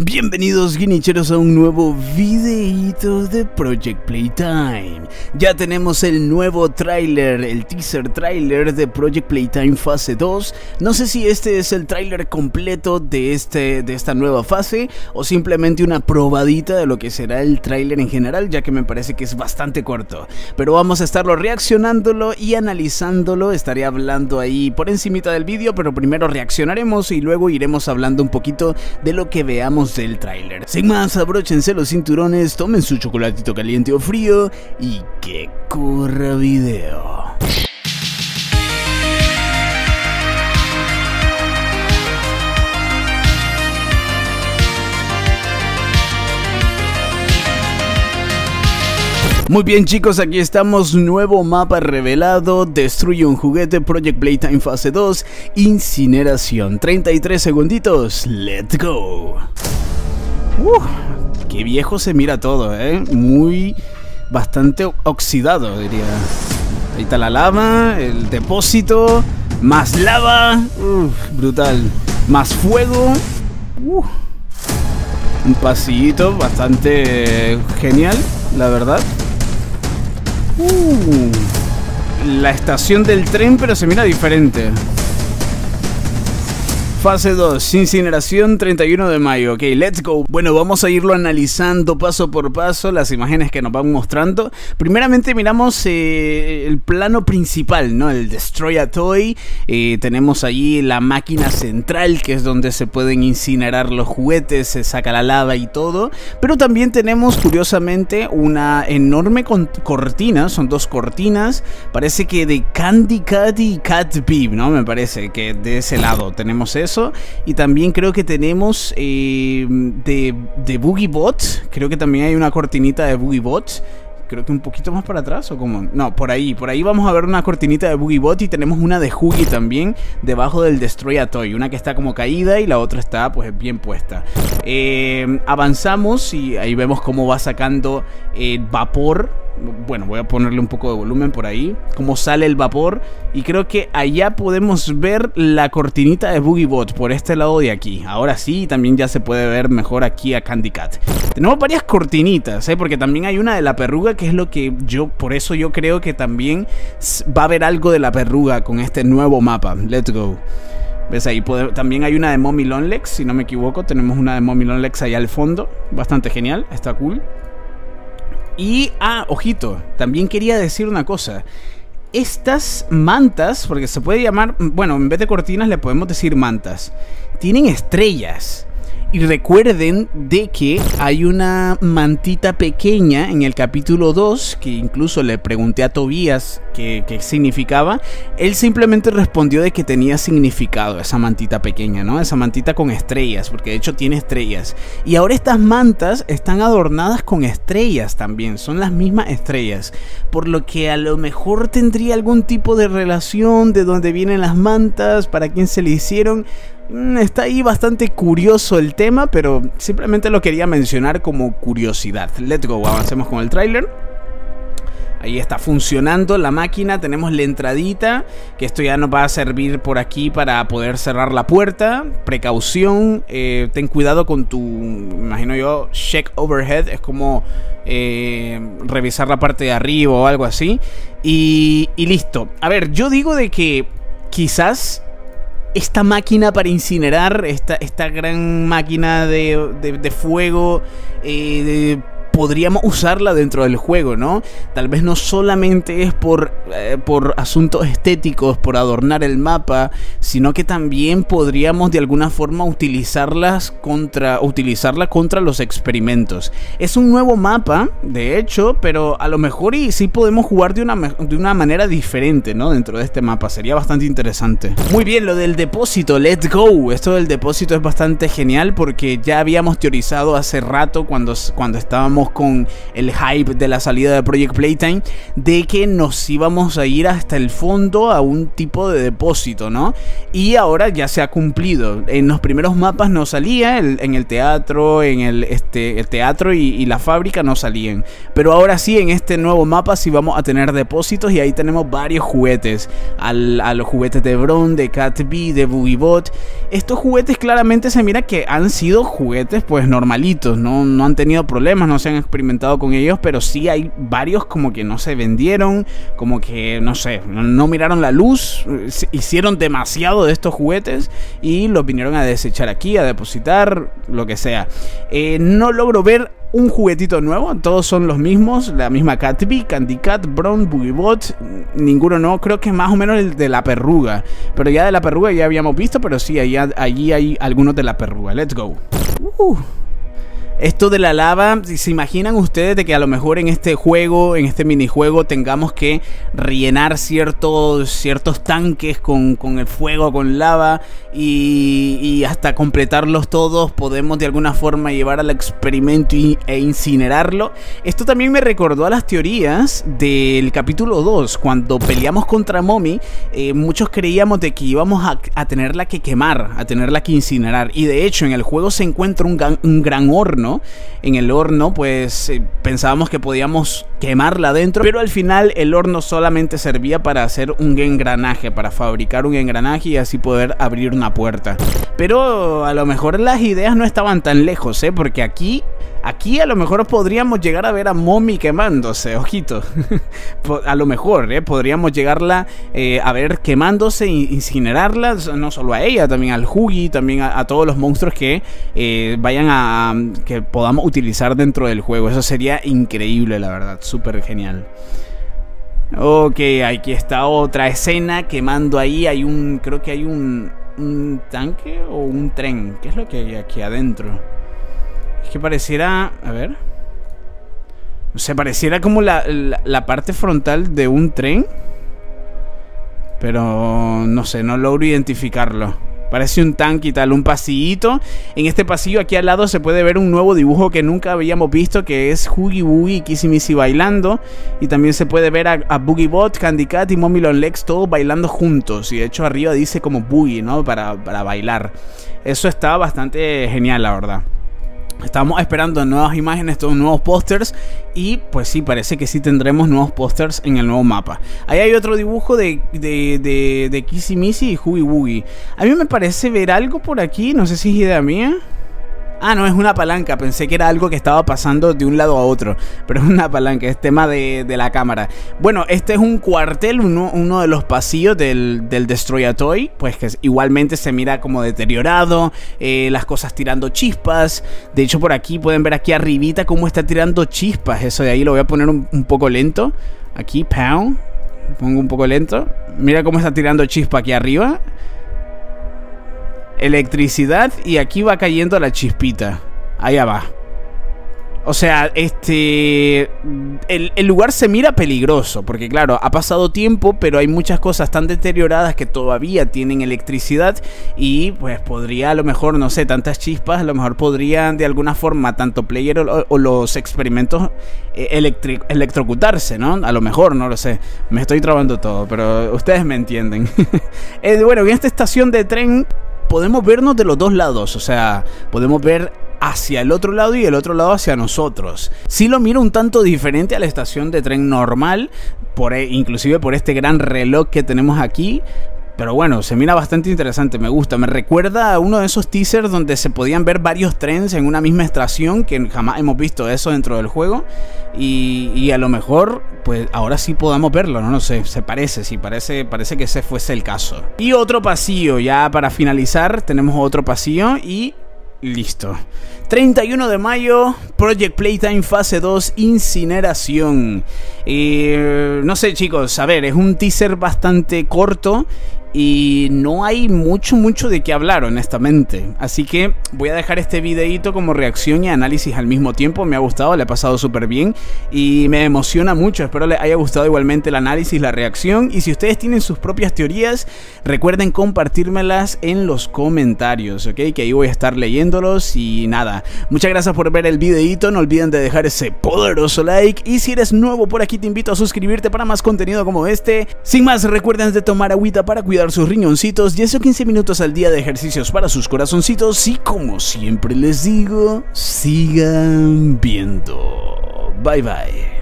Bienvenidos guinicheros a un nuevo videíto de Project Playtime. Ya tenemos el nuevo tráiler, el teaser tráiler de Project Playtime fase 2. No sé si este es el tráiler completo de esta nueva fase o simplemente una probadita de lo que será el tráiler en general, ya que me parece que es bastante corto. Pero vamos a estarlo reaccionándolo y analizándolo. Estaré hablando ahí por encimita del vídeo, pero primero reaccionaremos y luego iremos hablando un poquito de lo que veamos del tráiler. Sin más, abróchense los cinturones, tomen su chocolatito caliente o frío y que corra video. Muy bien chicos, aquí estamos, nuevo mapa revelado, destruye un juguete, Project Playtime fase 2, incineración, 33 segunditos, let's go. Qué viejo se mira todo, muy, bastante oxidado diría. Ahí está la lava, el depósito, más lava, brutal, más fuego, un pasillito bastante genial, la verdad. La estación del tren, pero se mira diferente. Fase 2, incineración, 31 de mayo. Ok, let's go. Bueno, vamos a irlo analizando paso por paso, las imágenes que nos van mostrando. Primeramente miramos el plano principal, ¿no? El Destroy a Toy. Tenemos allí la máquina central, que es donde se pueden incinerar los juguetes, se saca la lava y todo. Pero también tenemos, curiosamente, una enorme cortina. Son dos cortinas. Parece que de Candy Cat y Cat Bee, ¿no? Me parece que de ese lado tenemos eso. Y también creo que tenemos de Boogie Bot. Creo que también hay una cortinita de Boogie Bot. Creo que un poquito más para atrás o como... No, por ahí vamos a ver una cortinita de Boogie Bot. Y tenemos una de Huggy también debajo del Destroy a Toy. Una que está como caída y la otra está pues bien puesta. Avanzamos y ahí vemos cómo va sacando vapor. Bueno, voy a ponerle un poco de volumen por ahí. Cómo sale el vapor. Y creo que allá podemos ver la cortinita de Boogie Bot por este lado de aquí. Ahora sí, también ya se puede ver mejor aquí a Candy Cat. Tenemos varias cortinitas, porque también hay una de la perruga, que es lo que yo... Por eso yo creo que también va a haber algo de la perruga con este nuevo mapa. Let's go. ¿Ves ahí? También hay una de Mommy Long Legs, si no me equivoco. Tenemos una de Mommy Long Legs allá al fondo. Bastante genial, está cool. Y, ojito, también quería decir una cosa. Estas mantas, porque se puede llamar... Bueno, en vez de cortinas le podemos decir mantas. Tienen estrellas. Y recuerden de que hay una mantita pequeña en el capítulo 2, que incluso le pregunté a Tobías qué significaba. Él simplemente respondió de que tenía significado esa mantita pequeña, ¿no? Esa mantita con estrellas, porque de hecho tiene estrellas. Y ahora estas mantas están adornadas con estrellas también, son las mismas estrellas. Por lo que a lo mejor tendría algún tipo de relación de dónde vienen las mantas, para quién se le hicieron... Está ahí bastante curioso el tema, pero simplemente lo quería mencionar como curiosidad. Let's go, avancemos con el tráiler. Ahí está funcionando la máquina, tenemos la entradita, que esto ya nos va a servir por aquí para poder cerrar la puerta. Precaución, ten cuidado con tu, imagino yo, check overhead, es como revisar la parte de arriba o algo así. Y listo. A ver, yo digo de que quizás... Esta máquina para incinerar, esta gran máquina de fuego, podríamos usarla dentro del juego, ¿no? Tal vez no solamente es por asuntos estéticos, por adornar el mapa, sino que también podríamos de alguna forma utilizarla contra los experimentos. Es un nuevo mapa, de hecho, pero a lo mejor y sí podemos jugar de una manera diferente, ¿no? Dentro de este mapa, sería bastante interesante. Muy bien, lo del depósito, let's go. Esto del depósito es bastante genial porque ya habíamos teorizado hace rato cuando estábamos estábamos con el hype de la salida de Project Playtime, de que nos íbamos a ir hasta el fondo a un tipo de depósito, ¿no? Y ahora ya se ha cumplido. En los primeros mapas no salía, en el teatro, en el teatro y la fábrica no salían. Pero ahora sí, en este nuevo mapa sí vamos a tener depósitos y ahí tenemos varios juguetes. A los juguetes de Bron, de Cat Bee, de Boogie Bot. Estos juguetes claramente se mira que han sido juguetes pues normalitos, no han tenido problemas, no se han experimentado con ellos, pero sí hay varios como que no se vendieron, como que no sé, no miraron la luz, hicieron demasiado de estos juguetes y los vinieron a desechar aquí, a depositar, lo que sea. No logro ver un juguetito nuevo, todos son los mismos, la misma Cat Bee, Candy Cat, Brown, Boogie Bot, ninguno no, creo que más o menos el de la perruga, pero ya de la perruga ya habíamos visto, pero sí, allí hay algunos de la perruga. Let's go. Esto de la lava, ¿se imaginan ustedes de que a lo mejor en este juego, en este minijuego, tengamos que rellenar ciertos tanques con el fuego, con lava, y hasta completarlos todos podemos de alguna forma llevar al experimento e incinerarlo? Esto también me recordó a las teorías del capítulo 2, cuando peleamos contra Mommy. Muchos creíamos de que íbamos a tenerla que quemar, a tenerla que incinerar, y de hecho en el juego se encuentra un gran horno. En el horno pues pensábamos que podíamos quemarla adentro, pero al final el horno solamente servía para hacer un engranaje, para fabricar un engranaje y así poder abrir una puerta. Pero a lo mejor las ideas no estaban tan lejos, ¿eh? Porque aquí a lo mejor podríamos llegar a ver a Mommy quemándose, ojito. A lo mejor, ¿eh? Podríamos llegarla a ver quemándose, incinerarla, no solo a ella, también al Huggy, también a todos los monstruos que que podamos utilizar dentro del juego. Eso sería increíble, la verdad, súper genial. Ok, aquí está otra escena quemando ahí, hay un, creo que hay un tanque o un tren. ¿Qué es lo que hay aquí adentro? Es que pareciera, a ver, o sea, pareciera como la parte frontal de un tren, pero no sé, no logro identificarlo. Parece un tanque y tal, un pasillito. En este pasillo aquí al lado se puede ver un nuevo dibujo que nunca habíamos visto, que es Huggy Wuggy y Kissy Missy bailando. Y también se puede ver a Boogie Bot, Candy Cat y Mommy Long Legs todos bailando juntos. Y de hecho arriba dice como Boogie, ¿no? Para bailar. Eso está bastante genial, la verdad. Estamos esperando nuevas imágenes, todos nuevos pósters. Y pues sí, parece que sí tendremos nuevos pósters en el nuevo mapa. Ahí hay otro dibujo de Kissy Missy y Huggy Wuggy. A mí me parece ver algo por aquí, no sé si es idea mía. Ah, no, es una palanca, pensé que era algo que estaba pasando de un lado a otro, pero es una palanca, es tema de la cámara. Bueno, este es un cuartel, uno de los pasillos del Destroyatoy, pues que igualmente se mira como deteriorado, las cosas tirando chispas. De hecho por aquí, pueden ver aquí arribita cómo está tirando chispas, eso de ahí lo voy a poner un poco lento. Aquí, pound, lo pongo un poco lento, mira cómo está tirando chispa aquí arriba. Electricidad, y aquí va cayendo la chispita, allá va. O sea, el lugar se mira peligroso, porque claro, ha pasado tiempo, pero hay muchas cosas tan deterioradas que todavía tienen electricidad. Y pues podría a lo mejor, no sé, tantas chispas, a lo mejor podrían de alguna forma, tanto player o los experimentos, electrocutarse, ¿no? A lo mejor, no lo sé, me estoy trabando todo, pero ustedes me entienden. Bueno, en esta estación de tren podemos vernos de los dos lados, o sea, podemos ver hacia el otro lado y el otro lado hacia nosotros. Sí lo miro un tanto diferente a la estación de tren normal, inclusive por este gran reloj que tenemos aquí. Pero bueno, se mira bastante interesante, me gusta. Me recuerda a uno de esos teasers donde se podían ver varios trenes en una misma estación, que jamás hemos visto eso dentro del juego. Y a lo mejor, pues ahora sí podamos verlo, no sé, se parece, sí, parece que ese fuese el caso. Y otro pasillo, ya para finalizar, tenemos otro pasillo y listo. 31 de mayo, Project Playtime fase 2, incineración. No sé chicos, a ver, es un teaser bastante corto y no hay mucho de qué hablar, honestamente. Así que voy a dejar este videito como reacción y análisis al mismo tiempo. Me ha gustado, le he pasado súper bien y me emociona mucho. Espero les haya gustado igualmente el análisis, la reacción. Y si ustedes tienen sus propias teorías, recuerden compartírmelas en los comentarios, ¿ok? Que ahí voy a estar leyéndolos. Y nada, muchas gracias por ver el videito. No olviden de dejar ese poderoso like. Y si eres nuevo por aquí, te invito a suscribirte para más contenido como este. Sin más, recuerden de tomar agüita para cuidar sus riñoncitos y esos 15 minutos al día de ejercicios para sus corazoncitos. Y como siempre les digo, sigan viendo. Bye bye.